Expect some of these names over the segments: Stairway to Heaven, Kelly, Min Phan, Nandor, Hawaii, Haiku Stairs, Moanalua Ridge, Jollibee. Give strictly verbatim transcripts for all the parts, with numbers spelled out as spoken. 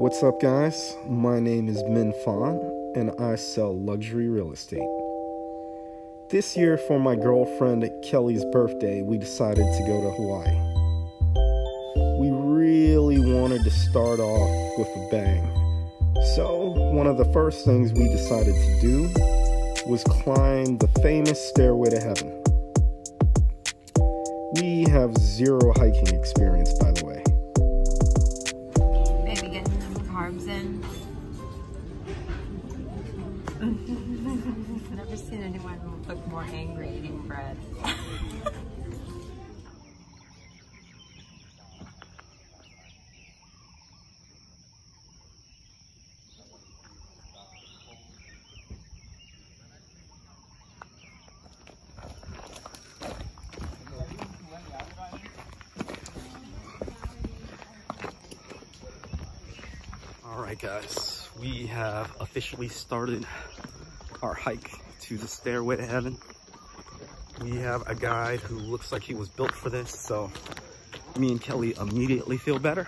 What's up, guys? My name is Min Phan, and I sell luxury real estate. This year, for my girlfriend Kelly's birthday, we decided to go to Hawaii. We really wanted to start off with a bang. So, one of the first things we decided to do was climb the famous Stairway to Heaven. We have zero hiking experience, by the way. I've never seen anyone look more angry eating bread. All right, guys. We have officially started our hike to the Stairway to Heaven. We have a guide who looks like he was built for this, so me and Kelly immediately feel better.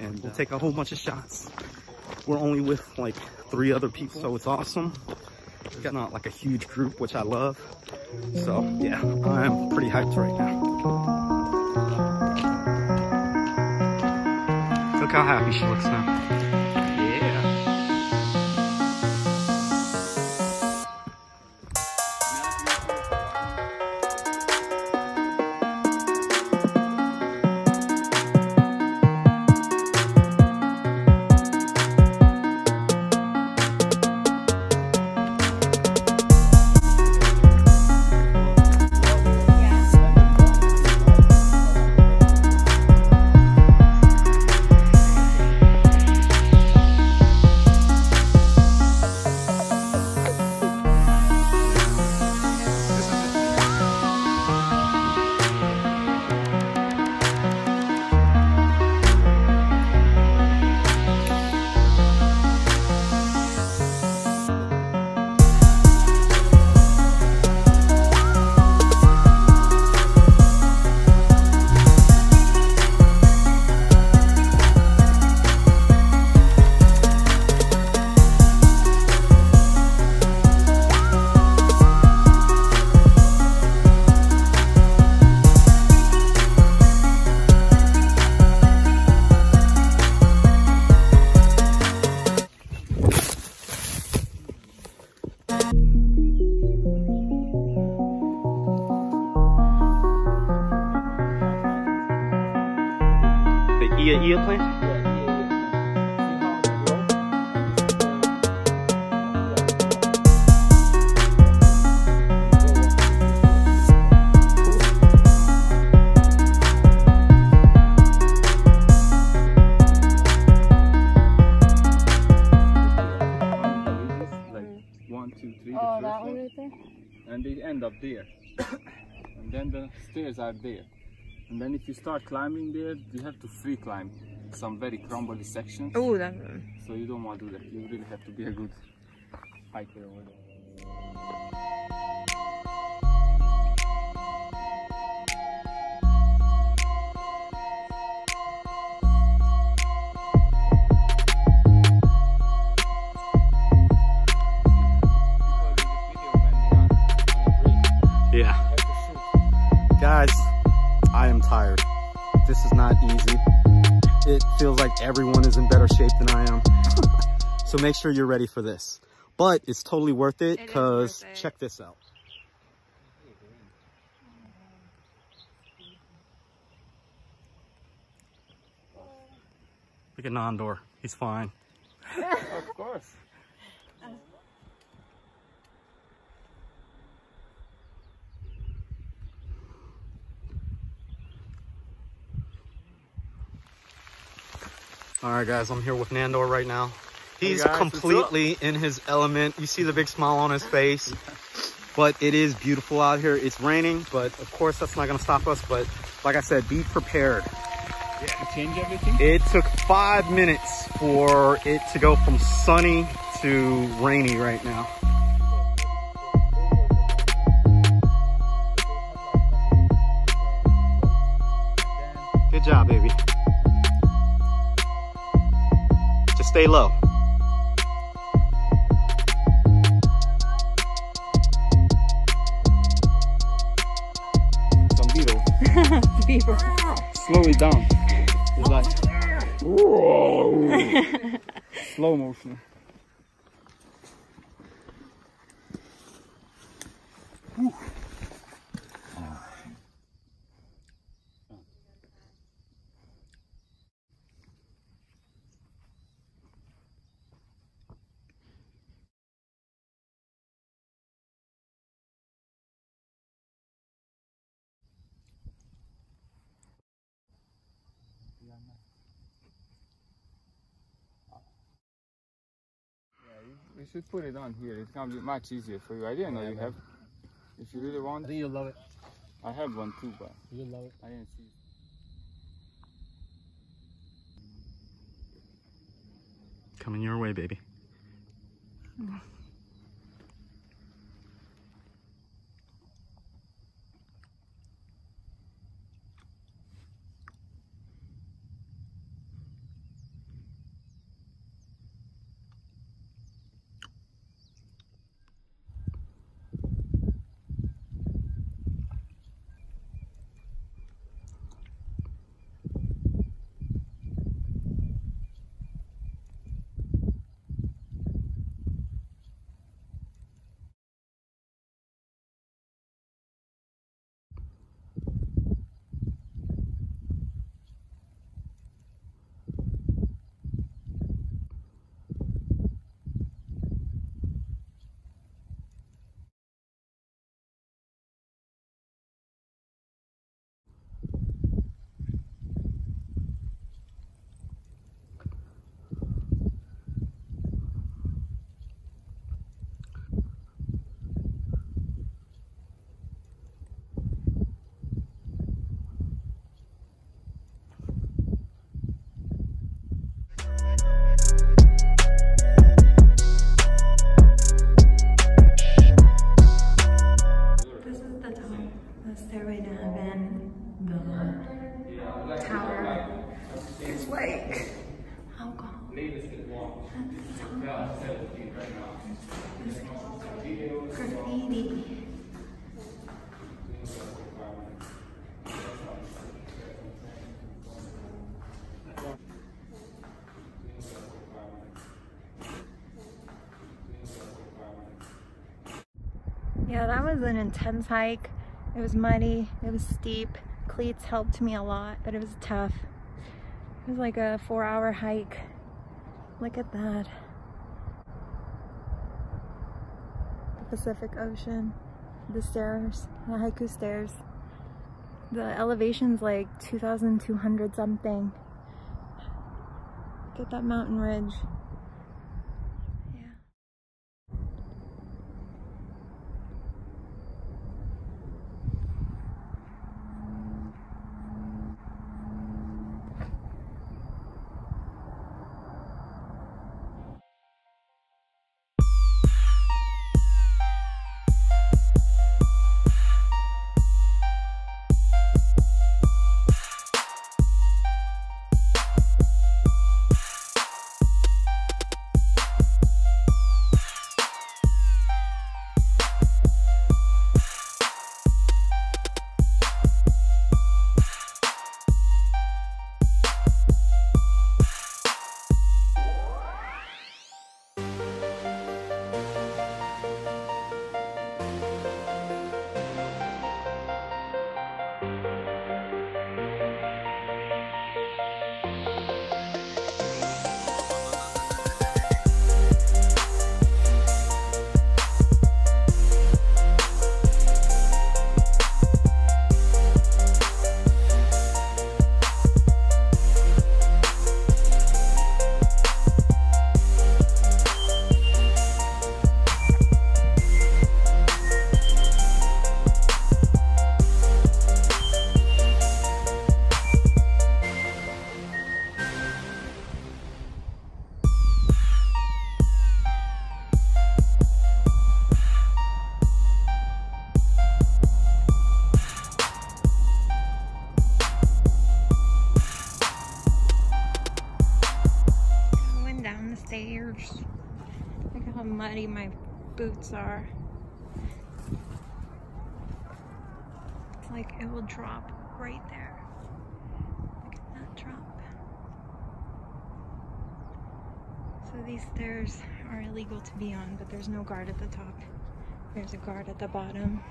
And we'll take a whole bunch of shots. We're only with like three other people, so it's awesome. We've got not like a huge group, which I love. So yeah, I'm pretty hyped right now. Look how happy she looks now. And they end up there, and then the stairs are there, and then if you start climbing there, you have to free climb some very crumbly sections. Oh, that one. So you don't want to do that. You really have to be a good hiker over there. Guys, I am tired. This is not easy. It feels like everyone is in better shape than I am. So make sure you're ready for this. But it's totally worth it because check this out. Look at Nandor. He's fine. Of course. All right, guys, I'm here with Nandor right now. He's hey guys, completely in his element. You see the big smile on his face, but it is beautiful out here. It's raining, but of course that's not going to stop us. But like I said, be prepared. Yeah, you change everything? It took five minutes for it to go from sunny to rainy right now. Good job, baby. stay low. Some beetle. Beetle. Slowly down. It's like whoa. Slow motion. Whew. You should put it on here. It's gonna be much easier for you. I didn't know yeah, you man. have. If you really want, I think you'll love it. I have one too, but you'll love it. I didn't see it. Coming your way, baby. Mm. Stairway to Heaven, the tower is like alcohol. Graffiti. Yeah, that was an intense hike. It was muddy, it was steep, cleats helped me a lot, but it was tough. It was like a four hour hike. Look at that. The Pacific Ocean, the stairs, the Haiku Stairs. The elevation's like two thousand two hundred something. Look at that mountain ridge. stairs. Look how muddy my boots are. It's like it will drop right there. Look at that drop. So these stairs are illegal to be on, but there's no guard at the top. There's a guard at the bottom.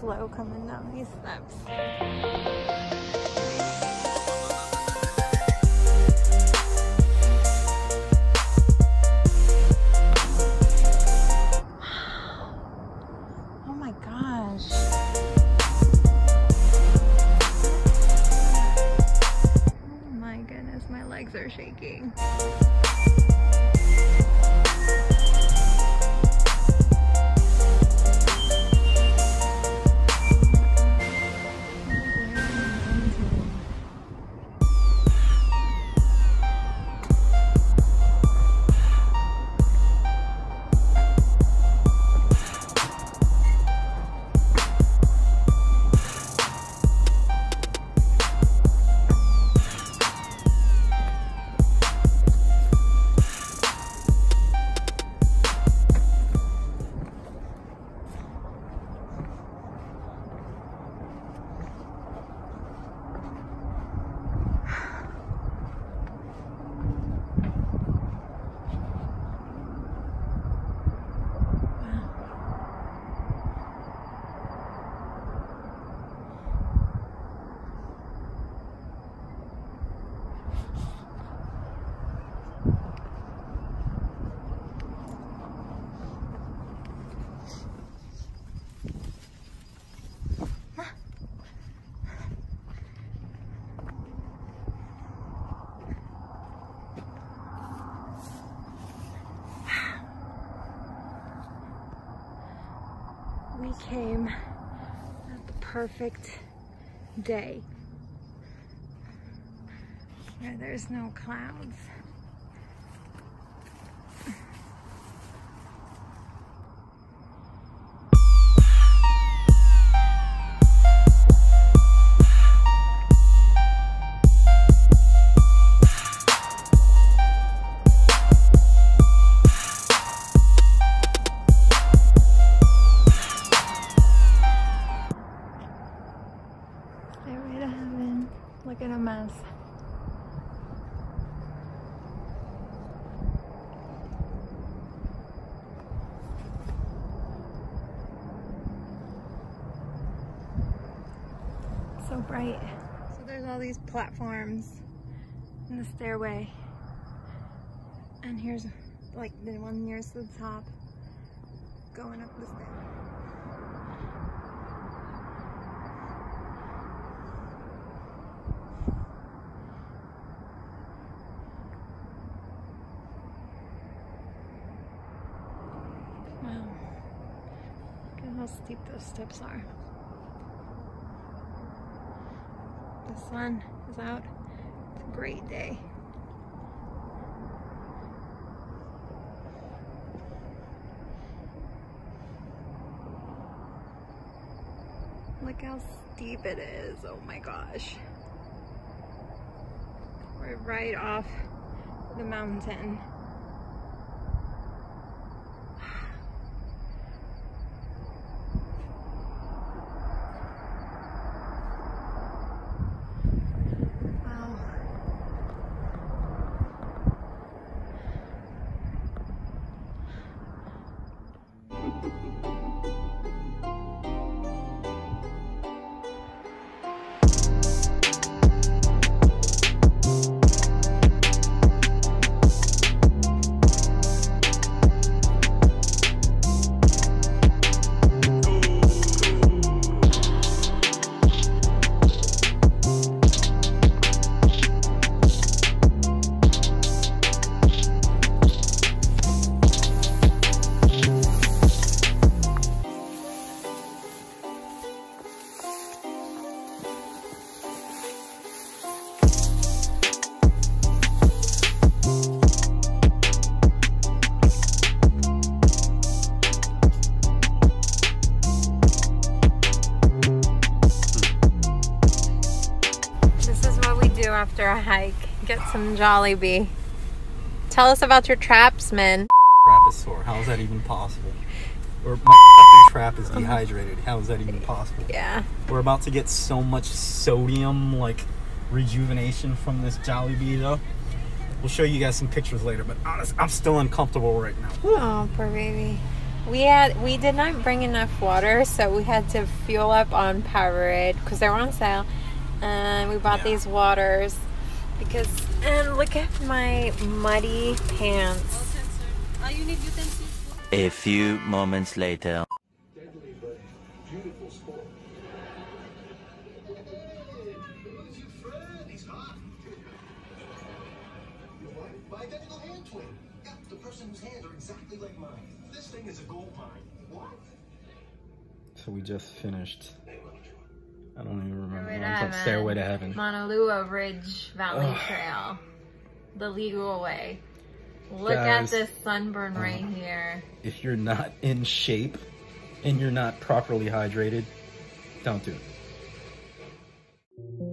Slow coming down these steps. Oh my gosh. Oh my goodness, my legs are shaking. We came at the perfect day where there's no clouds. So bright. So there's all these platforms in the stairway, and here's like the one nearest to the top going up the stairs. Wow, look at how steep those steps are. The sun is out. It's a great day. Look how steep it is. Oh my gosh. We're We're right off the mountain. After a hike, get some Jollibee. Tell us about your traps, Min. Trap is sore. How is that even possible? Or my trap is dehydrated. How is that even possible? Yeah. We're about to get so much sodium, like rejuvenation from this Jollibee, though. We'll show you guys some pictures later, but honestly, I'm still uncomfortable right now. Oh, poor baby. We had we did not bring enough water, so we had to fuel up on Powerade because they were on sale. And we bought yeah. these waters because, and look at my muddy pants. A few moments later. Deadly but beautiful sport. My identical hand twin. Yep, the person whose hands are exactly like mine. This thing is a gold mine. What? So we just finished. I don't even remember. It's called Stairway to Heaven. Moanalua Ridge Valley Ugh. Trail. The legal way. Look Guys, at this sunburn um, right here. If you're not in shape and you're not properly hydrated, don't do it.